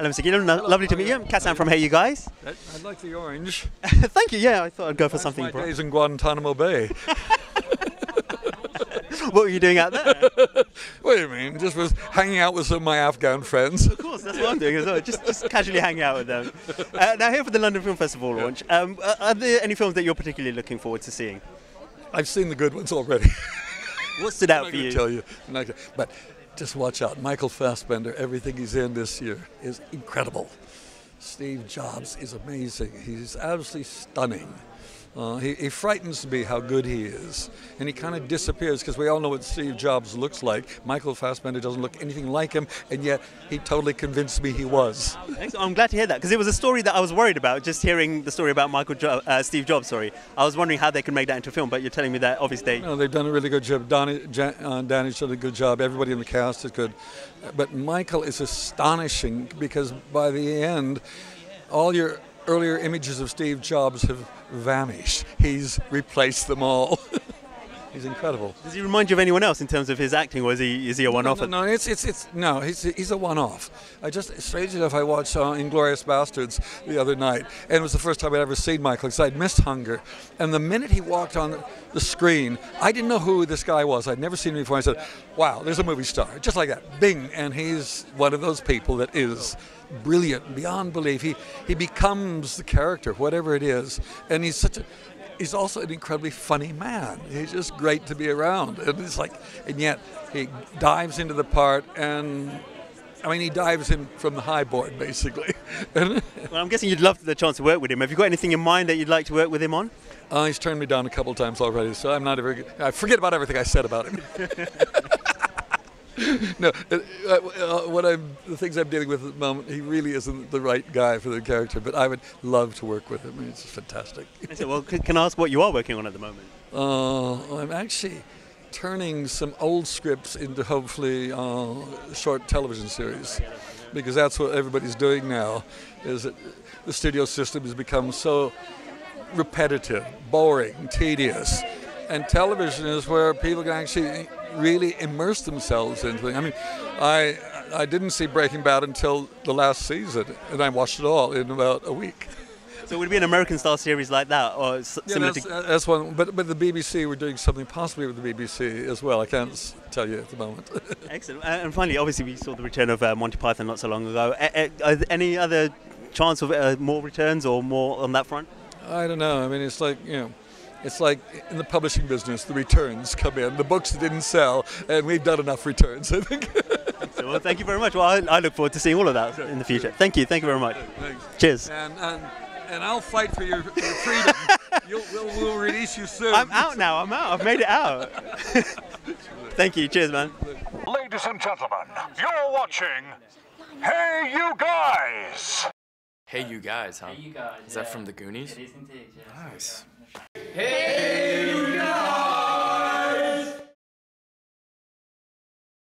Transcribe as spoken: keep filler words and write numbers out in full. Hello, Mister Gillam. Hello. Lovely to meet you. I'm Kazan from Hey You Guys. I like the orange. Thank you. Yeah, I thought I'd go for something. My days in Guantanamo Bay. What were you doing out there? What do you mean? Just was hanging out with some of my Afghan friends. Of course, that's what I'm doing as well. Just, just casually hanging out with them. Uh, now, here for the London Film Festival launch, um, are there any films that you're particularly looking forward to seeing? I've seen the good ones already. What stood out for you? I'm not going to tell you. But just watch out. Michael Fassbender, everything he's in this year is incredible. Steve Jobs is amazing. He's absolutely stunning. Uh, he, he frightens me how good he is, and he kind of disappears because we all know what Steve Jobs looks like. Michael Fassbender doesn't look anything like him, and yet he totally convinced me he was. I'm glad to hear that, because it was a story that I was worried about, just hearing the story about Michael jo uh, Steve Jobs. Sorry, I was wondering how they could make that into a film, but you're telling me that obviously they... No, they've done a really good job. Donnie, Jan, uh, Danny's done a good job. Everybody in the cast is good, but Michael is astonishing, because by the end, all your earlier images of Steve Jobs have vanished. He's replaced them all. He's incredible. Does he remind you of anyone else in terms of his acting, or is he is he a one-off? No, no, no, it's it's it's no. He's he's a one-off. I just strange enough, I watched uh, Inglourious Bastards the other night, and it was the first time I'd ever seen Michael because I'd missed Hunger. And the minute he walked on the screen, I didn't know who this guy was. I'd never seen him before. I said, "Wow, there's a movie star!" Just like that, bing! And he's one of those people that is brilliant beyond belief. He he becomes the character, whatever it is, and he's such a... He's also an incredibly funny man. He's just great to be around, and it's like, and yet he dives into the part, and I mean, he dives in from the high board basically. Well, I'm guessing you'd love the chance to work with him. Have you got anything in mind that you'd like to work with him on? Uh, he's turned me down a couple of times already, so I'm not a very good... I forget about everything I said about him. No, uh, uh, what I'm, the things I'm dealing with at the moment, he really isn't the right guy for the character, but I would love to work with him. It's fantastic. So, well, can, can I ask what you are working on at the moment? Uh, I'm actually turning some old scripts into hopefully uh, short television series, because that's what everybody's doing now, is that the studio system has become so repetitive, boring, tedious, and television is where people can actually really immerse themselves into it. I mean, I I didn't see Breaking Bad until the last season, and I watched it all in about a week. So it would be an American-style series like that, or yeah, similar? That's, to that's one. But but the B B C, we're doing something possibly with the B B C as well. I can't tell you at the moment. Excellent. And finally, obviously, we saw the return of uh, Monty Python not so long ago. A are there any other chance of uh, more returns or more on that front? I don't know. I mean, it's like, you know, it's like in the publishing business, the returns come in, the books didn't sell, and we've done enough returns, I think. So, well, thank you very much. Well, I, I look forward to seeing all of that in the future. Thank you. Thank you very much. Thanks. Cheers. And, and, and I'll fight for your, your freedom. You'll, we'll, we'll release you soon. I'm out now. I'm out. I've made it out. Thank you. Cheers, man. Ladies and gentlemen, you're watching Hey You Guys. Hey You Guys, huh? Hey You Guys. Is that yeah. from The Goonies? It is indeed, yeah. Nice. Hey!